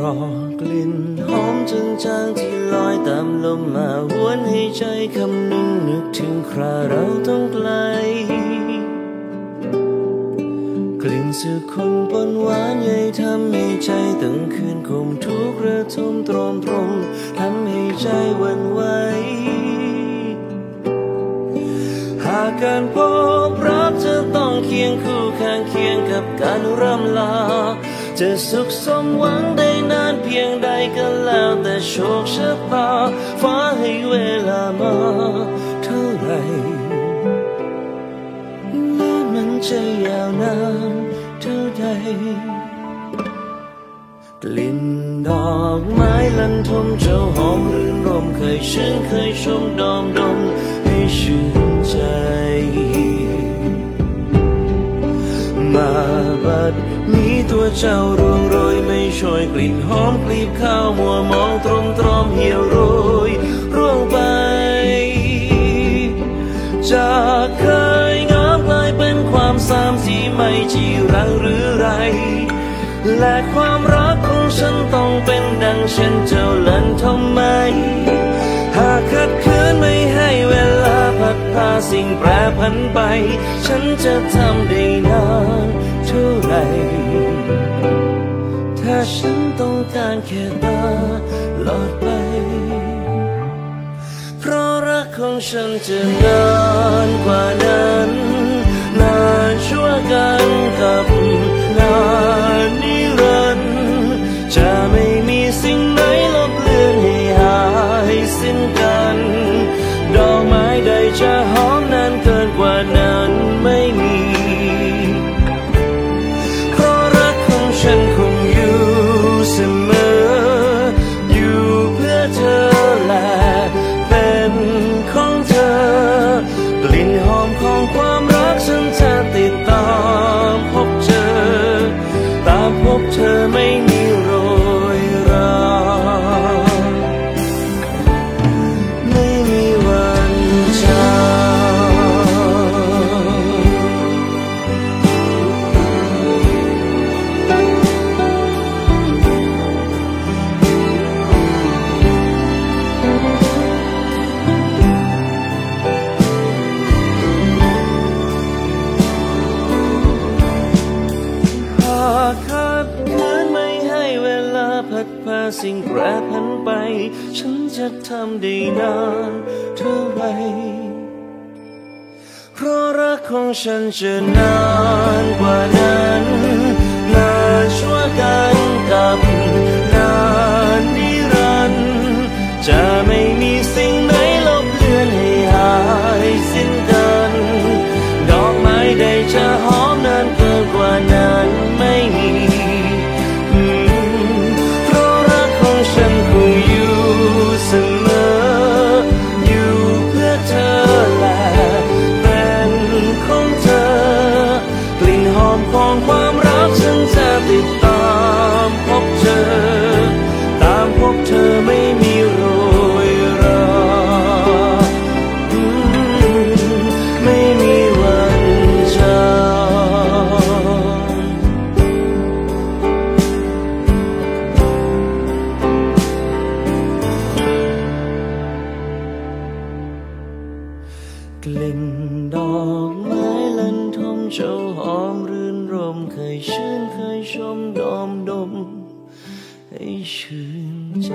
รอกลิ่นหอมจางจางที่ลอยตามลมมาหวนให้ใจคำนึงนึกถึงคราเราต้องไกลกลิ่นสุขคนปนหวานใหญ่ทำให้ใจตั้งคืนคมทุกระทมตรมตรมทำให้ใจหวั่นไหวหากการพบรักจะต้องเคียงคู่ข้างเคียงกับการร่ำลาจะสุขสมหวังได้นานเพียงใดก็แล้วแต่โชคชะตาฟ้าให้เวลามาเท่าไหร่และมันจะยาวนานเท่าใดกลิ่นดอกไม้ลันทมเจ้าหอมรื่นรมเคยชื่นเคยชมดอมดมให้ชื่นใจมาบัดนี้ตัวเจ้าร่วงโรยไม่ช่วยกลิ่นหอมกลีบข้าวมัวมองตรมตรอมเหี่ยวโรยร่วงไปจากเคยงามกลายเป็นความสามสีไม่จีรังหรือไรและความรักของฉันต้องเป็นดังเช่นเจ้าลันทมไมหากขัดขืนไม่ให้เวลาพัดพาสิ่งแปรผันไปฉันจะทำได้นานเท่าไรถ้าฉันต้องการแค่ตาหลอดไปเพราะรักของฉันจะนานกว่านั้นนานชั่วกันกับนานนิรันดร์จะไม่มีสิ่งไหนลบเลือนให้หายสิ้นกันดอกไม้ใดจะหอมนานเกินกว่านั้นไม่มีเพราะรักของฉันคงอยู่เสมออยู่เพื่อเธอและเป็นของเธอกลิ่นหอมของความรักฉันจะติดตามพบเจอตามพบเธอไม่มีโรยราไม่มีวันจากหากขัดขืนไม่ให้เวลาพัดพาสิ่งแปรผันไปฉันจะทำได้นานเท่าไรเพราะรักของฉันจะนานกว่านั้นนานชั่วกันกับนานนิรันดร์จะไม่มีสิ่งไหนลบเลือนให้หายสิ้นกันดอกไม้ใดจะหอมนานเกินกว่านั้นไม่มีเพราะรักของฉันคงอยู่เสมออยู่เพื่อเธอและเป็นของเธอกลิ่นหอมของความรักฉันจะติดตามพบเจอตามพบเธอไม่มีโรยราไม่มีวันจากกลิ่นดอกไม้ลันทมเจ้าหอมรื่นรมเคยชื่นเคยชมดอมดมให้ชื่นใจ